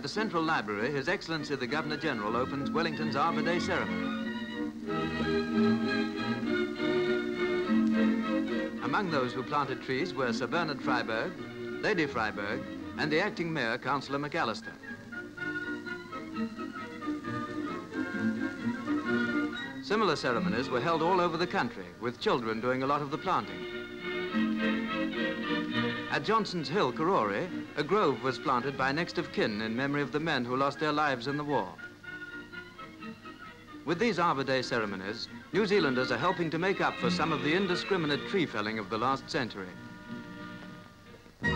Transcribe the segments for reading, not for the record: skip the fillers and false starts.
At the Central Library, His Excellency the Governor-General opens Wellington's Arbor Day ceremony. Among those who planted trees were Sir Bernard Freyberg, Lady Freyberg, and the acting mayor, Councillor McAllister. Similar ceremonies were held all over the country, with children doing a lot of the planting. At Johnson's Hill, Karori, a grove was planted by next of kin in memory of the men who lost their lives in the war. With these Arbor Day ceremonies, New Zealanders are helping to make up for some of the indiscriminate tree felling of the last century. For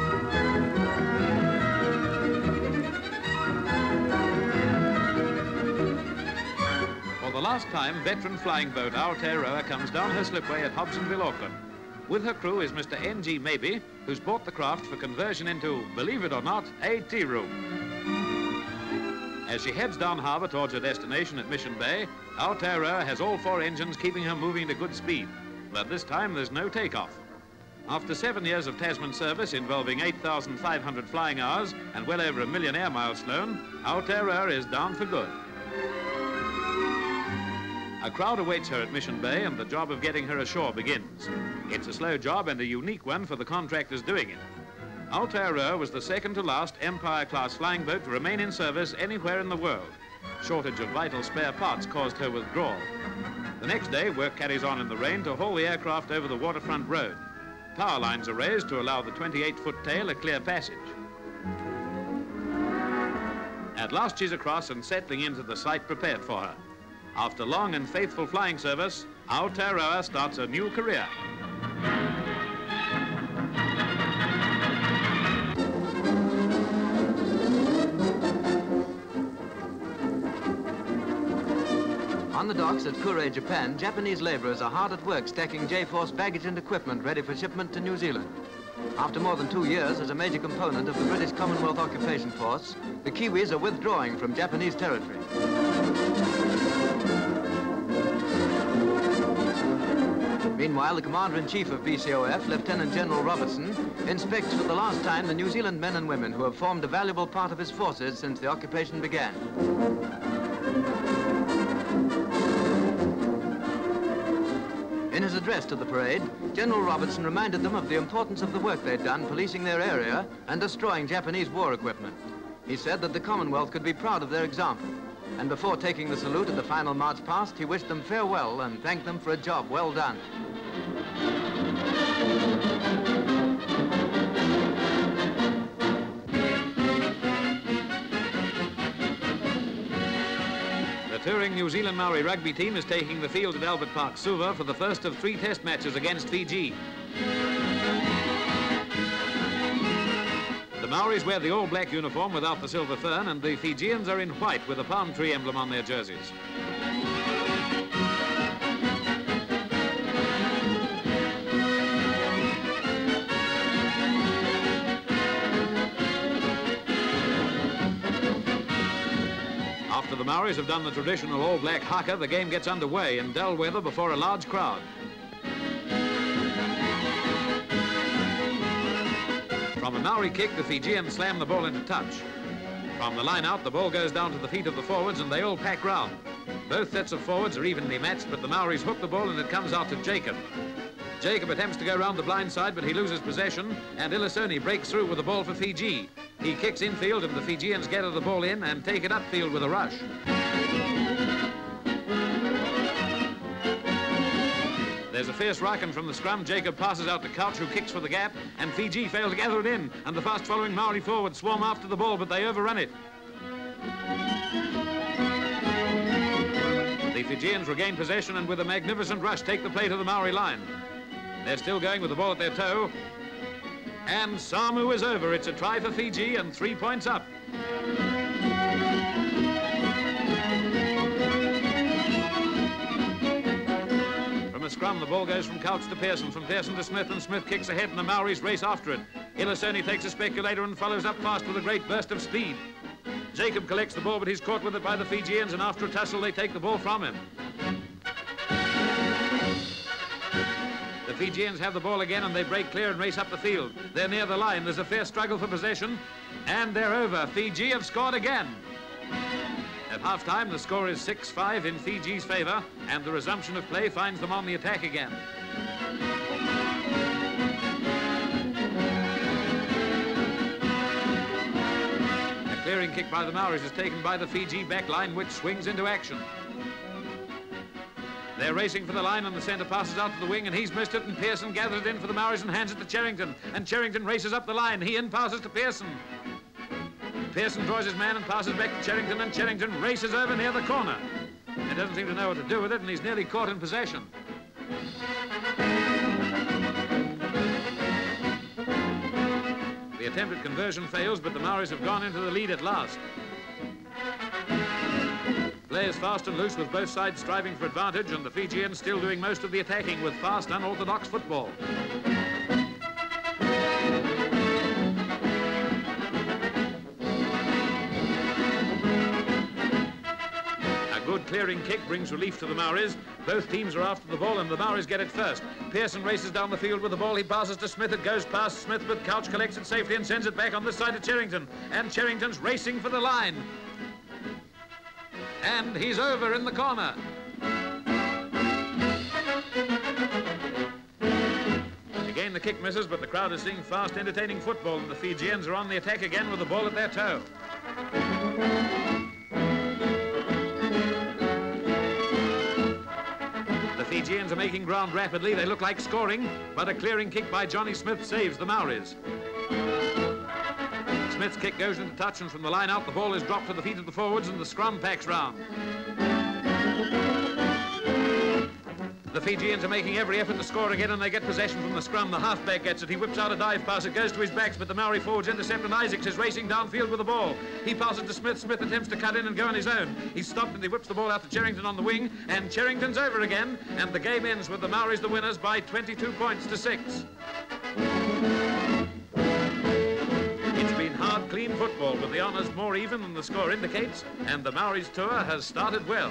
the last time, veteran flying boat Aotearoa comes down her slipway at Hobsonville, Auckland. With her crew is Mr. N.G. Mabey, who's bought the craft for conversion into, believe it or not, a tea room. As she heads down harbour towards her destination at Mission Bay, Aotearoa has all four engines keeping her moving to good speed, but this time there's no takeoff. After 7 years of Tasman service involving 8,500 flying hours and well over 1 million air miles flown, Aotearoa is down for good. A crowd awaits her at Mission Bay, and the job of getting her ashore begins. It's a slow job and a unique one for the contractors doing it. Aotearoa was the second to last Empire-class flying boat to remain in service anywhere in the world. Shortage of vital spare parts caused her withdrawal. The next day, work carries on in the rain to haul the aircraft over the waterfront road. Power lines are raised to allow the 28-foot tail a clear passage. At last, she's across and settling into the site prepared for her. After long and faithful flying service, Aotearoa starts a new career. On the docks at Kure, Japan, Japanese laborers are hard at work stacking J Force baggage and equipment ready for shipment to New Zealand. After more than 2 years as a major component of the British Commonwealth Occupation Force, the Kiwis are withdrawing from Japanese territory. Meanwhile, the Commander-in-Chief of BCOF, Lieutenant General Robertson, inspects for the last time the New Zealand men and women who have formed a valuable part of his forces since the occupation began. In his address to the parade, General Robertson reminded them of the importance of the work they'd done policing their area and destroying Japanese war equipment. He said that the Commonwealth could be proud of their example. And before taking the salute at the final march past, he wished them farewell and thanked them for a job well done. The touring New Zealand Maori rugby team is taking the field at Albert Park, Suva, for the first of 3 test matches against Fiji. The Maoris wear the all-black uniform without the silver fern, and the Fijians are in white with a palm tree emblem on their jerseys. After the Maoris have done the traditional all-black haka, the game gets underway in dull weather before a large crowd. From a Maori kick, the Fijians slam the ball into touch. From the line out, the ball goes down to the feet of the forwards and they all pack round. Both sets of forwards are evenly matched, but the Maoris hook the ball and it comes out to Jacob. Jacob attempts to go round the blind side, but he loses possession, and Ilisoni breaks through with the ball for Fiji. He kicks infield and the Fijians gather the ball in and take it upfield with a rush. There's a fierce rockin' from the scrum. Jacob passes out to Kautsch, who kicks for the gap, and Fiji fail to gather it in, and the fast-following Maori forwards swarm after the ball, but they overrun it. The Fijians regain possession and with a magnificent rush take the play to the Maori line. They're still going with the ball at their toe, and Samu is over. It's a try for Fiji and 3 points up. From a scrum, the ball goes from Kautsch to Pearson, from Pearson to Smith, and Smith kicks ahead, and the Maoris race after it. Ilisoni takes a speculator and follows up fast with a great burst of speed. Jacob collects the ball, but he's caught with it by the Fijians, and after a tussle, they take the ball from him. The The Fijians have the ball again and they break clear and race up the field. They're near the line. There's a fair struggle for possession. And they're over. Fiji have scored again. At half-time, the score is 6-5 in Fiji's favour, and the resumption of play finds them on the attack again. A clearing kick by the Maoris is taken by the Fiji backline, which swings into action. They're racing for the line, and the centre passes out to the wing, and he's missed it, and Pearson gathers it in for the Maoris and hands it to Cherrington, and Cherrington races up the line. He in passes to Pearson. Pearson draws his man and passes back to Cherrington, and Cherrington races over near the corner. He doesn't seem to know what to do with it, and he's nearly caught in possession. The attempt at conversion fails, but the Maoris have gone into the lead at last. Play is fast and loose, with both sides striving for advantage, and the Fijians still doing most of the attacking with fast, unorthodox football. Good clearing kick brings relief to the Maoris. Both teams are after the ball and the Maoris get it first. Pearson races down the field with the ball. He passes to Smith. It goes past Smith, but Kautsch collects it safely and sends it back on this side to Cherrington. And Cherrington's racing for the line. And he's over in the corner. Again, the kick misses, but the crowd is seeing fast, entertaining football. And the Fijians are on the attack again with the ball at their toe. The Fijians are making ground rapidly. They look like scoring, but a clearing kick by Johnny Smith saves the Maoris. Smith's kick goes into touch, and from the line out, the ball is dropped to the feet of the forwards, and the scrum packs round. The Fijians are making every effort to score again, and they get possession from the scrum. The halfback gets it. He whips out a dive pass. It goes to his backs, but the Maori forwards intercept, and Isaacs is racing downfield with the ball. He passes to Smith. Smith attempts to cut in and go on his own. He's stopped, and he whips the ball out to Cherrington on the wing, and Cherrington's over again, and the game ends with the Maoris the winners by 22 points to 6. It's been hard, clean football, with the honours more even than the score indicates, and the Maoris tour has started well.